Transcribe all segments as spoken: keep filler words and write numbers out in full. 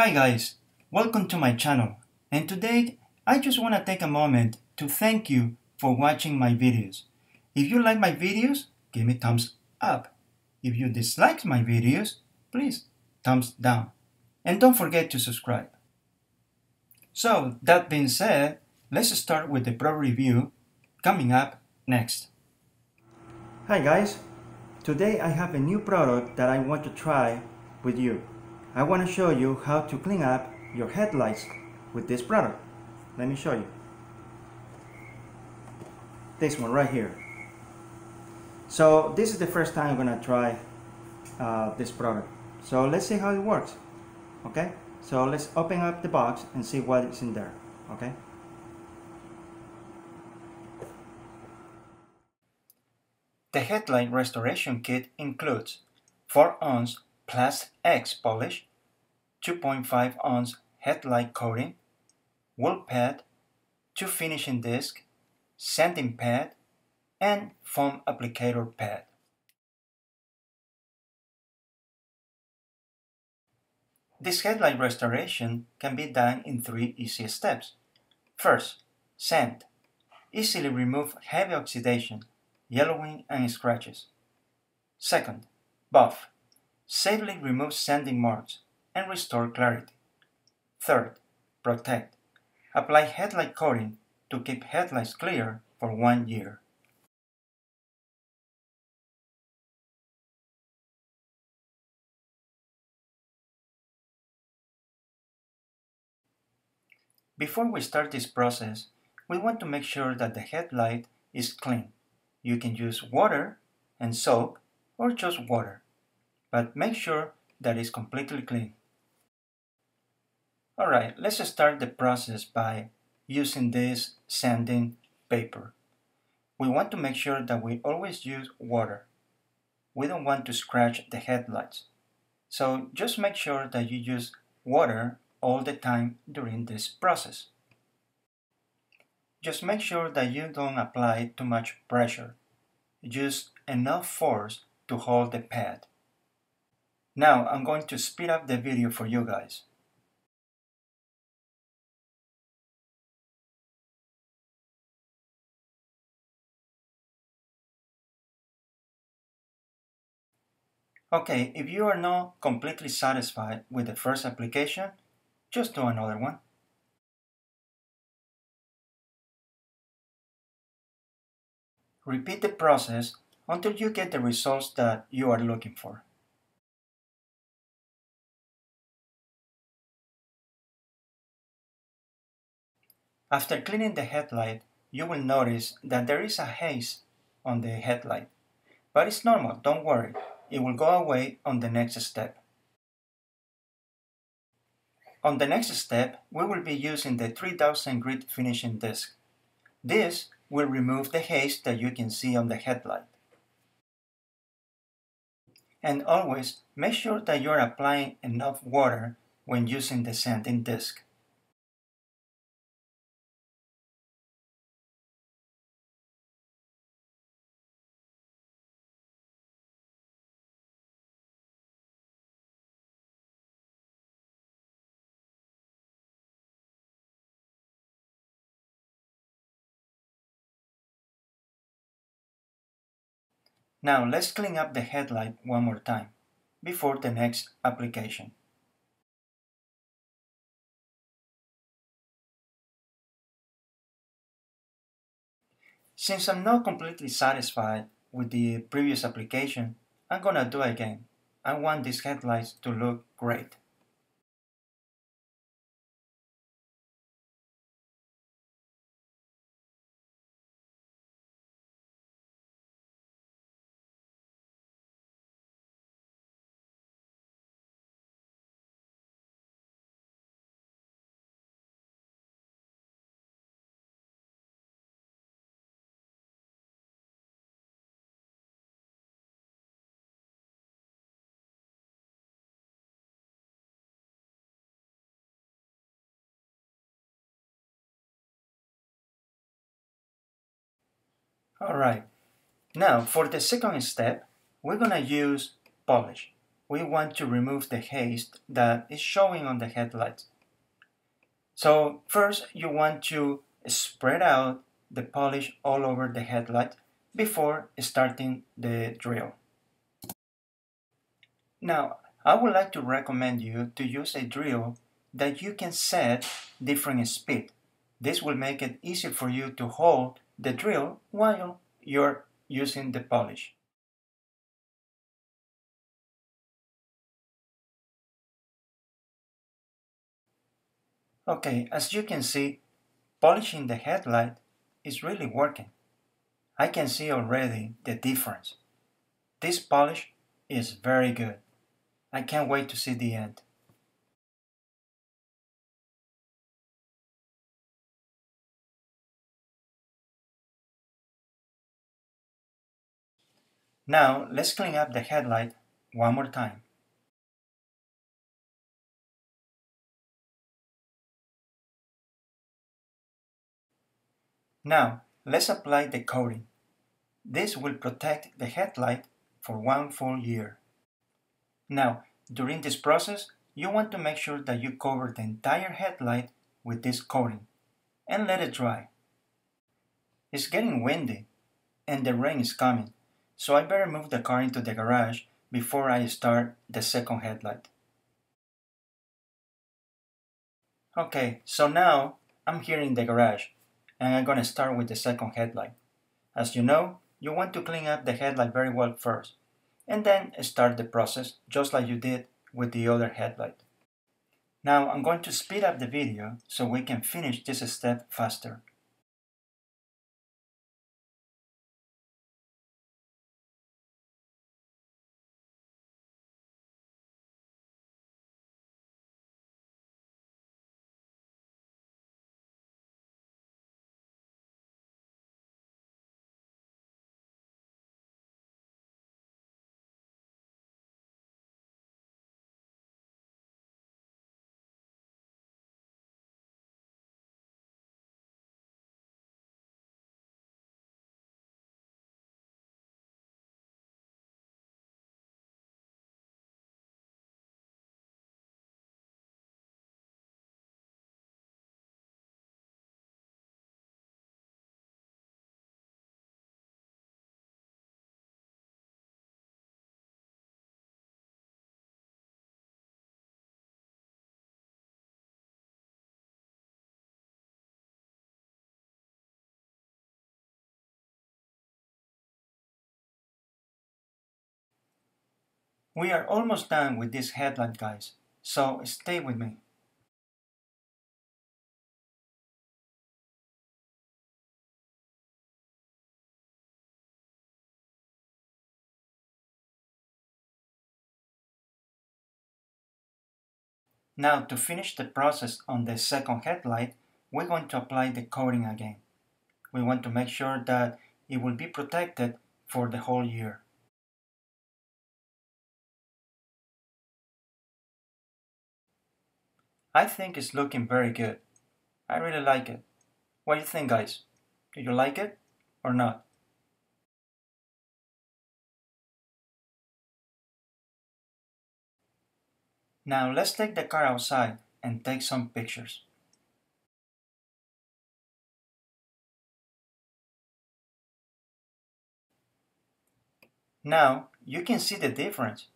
Hi guys, welcome to my channel, and today I just want to take a moment to thank you for watching my videos. If you like my videos, give me thumbs up. If you dislike my videos, please thumbs down. And don't forget to subscribe. So that being said, let's start with the product review coming up next. Hi guys, today I have a new product that I want to try with you. I want to show you how to clean up your headlights with this product. Let me show you. This one right here. So this is the first time I'm going to try uh, this product. So let's see how it works. Okay, so let's open up the box and see what is in there. Okay. The Headlight Restoration Kit includes four ounce Plus X polish, two point five ounce headlight coating, wool pad, two finishing discs, sanding pad, and foam applicator pad. This headlight restoration can be done in three easy steps. First, sand. Easily remove heavy oxidation, yellowing, and scratches. Second, buff. Safely remove sanding marks and restore clarity. Third, protect. Apply headlight coating to keep headlights clear for one year. Before we start this process, we want to make sure that the headlight is clean. You can use water and soap or just water, but make sure that it's completely clean. Alright, let's start the process by using this sanding paper. We want to make sure that we always use water. We don't want to scratch the headlights. So just make sure that you use water all the time during this process. Just make sure that you don't apply too much pressure. Use enough force to hold the pad. Now I'm going to speed up the video for you guys. Okay, if you are not completely satisfied with the first application, just do another one. Repeat the process until you get the results that you are looking for. After cleaning the headlight, you will notice that there is a haze on the headlight. But it's normal, don't worry. It will go away on the next step. On the next step, we will be using the three thousand grit finishing disc. This will remove the haze that you can see on the headlight. And always make sure that you are applying enough water when using the sanding disc. Now let's clean up the headlight one more time, before the next application. Since I'm not completely satisfied with the previous application, I'm gonna do it again. I want these headlights to look great. Alright, now for the second step, we're gonna use polish. we want to remove the haze that is showing on the headlights. So first you want to spread out the polish all over the headlight before starting the drill. Now, I would like to recommend you to use a drill that you can set different speed. This will make it easy for you to hold the drill while you're using the polish. Okay, as you can see, polishing the headlight is really working. I can see already the difference. This polish is very good. I can't wait to see the end. Now, let's clean up the headlight one more time. Now, let's apply the coating. This will protect the headlight for one full year. Now, during this process, you want to make sure that you cover the entire headlight with this coating and let it dry. It's getting windy and the rain is coming, so I better move the car into the garage before I start the second headlight. Okay, so now I'm here in the garage and I'm gonna start with the second headlight. As you know, you want to clean up the headlight very well first and then start the process just like you did with the other headlight. Now I'm going to speed up the video so we can finish this step faster. We are almost done with this headlight, guys, so stay with me. Now, to finish the process on the second headlight, we're going to apply the coating again. We want to make sure that it will be protected for the whole year. I think it's looking very good. I really like it. What do you think, guys? Do you like it or not? Now let's take the car outside and take some pictures. Now you can see the difference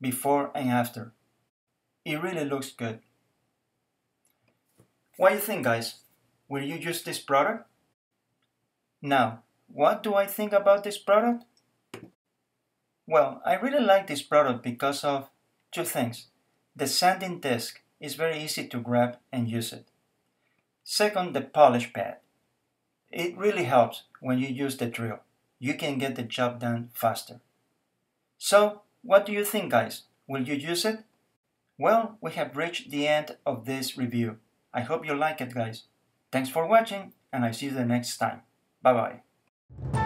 before and after. It really looks good. What do you think, guys? Will you use this product? Now, what do I think about this product? Well, I really like this product because of two things. The sanding disc is very easy to grab and use it. Second, the polish pad. It really helps when you use the drill. You can get the job done faster. So, what do you think, guys? Will you use it? Well, we have reached the end of this review. I hope you like it, guys. Thanks for watching, and I see you the next time. Bye-bye.